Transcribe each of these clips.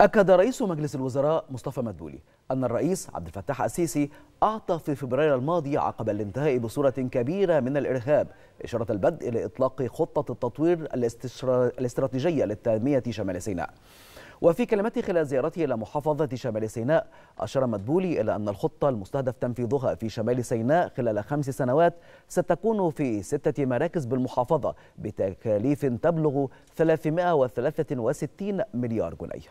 أكد رئيس مجلس الوزراء مصطفى مدبولي أن الرئيس عبد الفتاح السيسي أعطى في فبراير الماضي عقب الانتهاء بصورة كبيرة من الإرهاب إشارة البدء لإطلاق خطة التطوير الاستراتيجية لتنمية شمال سيناء. وفي كلمته خلال زيارته إلى محافظة شمال سيناء، أشار مدبولي إلى أن الخطة المستهدف تنفيذها في شمال سيناء خلال 5 سنوات ستكون في 6 مراكز بالمحافظة بتكاليف تبلغ 363 مليار جنيه.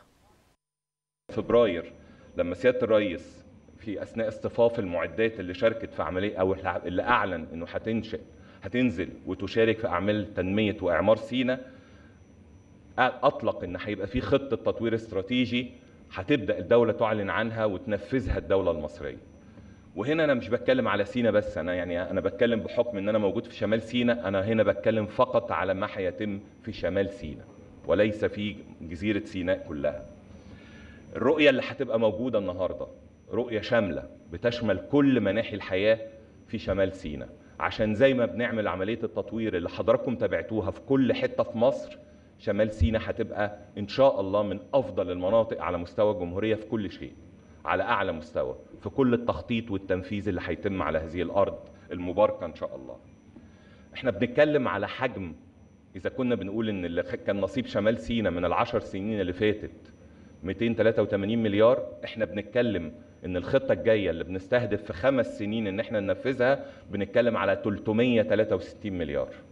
فبراير لما سيادة الرئيس في أثناء اصطفاف المعدات اللي شاركت في عملية أو اللي أعلن إنه هتنزل وتشارك في أعمال تنمية وإعمار سيناء، أطلق إن هيبقى في خطة تطوير استراتيجي هتبدأ الدولة تعلن عنها وتنفذها الدولة المصرية. وهنا أنا مش بتكلم على سيناء بس، أنا بتكلم بحكم إن أنا موجود في شمال سيناء، أنا هنا بتكلم فقط على ما هيتم في شمال سيناء وليس في جزيرة سيناء كلها. الرؤية اللي هتبقى موجودة النهاردة رؤية شاملة بتشمل كل مناحي الحياة في شمال سيناء، عشان زي ما بنعمل عملية التطوير اللي حضراتكم تابعتوها في كل حتة في مصر، شمال سيناء هتبقى إن شاء الله من أفضل المناطق على مستوى الجمهورية في كل شيء، على أعلى مستوى في كل التخطيط والتنفيذ اللي هيتم على هذه الأرض المباركة إن شاء الله. إحنا بنتكلم على حجم، إذا كنا بنقول إن اللي كان نصيب شمال سيناء من ال10 سنين اللي فاتت 283 مليار، احنا بنتكلم ان الخطه الجايه اللي بنستهدف في 5 سنين ان احنا ننفذها بنتكلم على 363 مليار.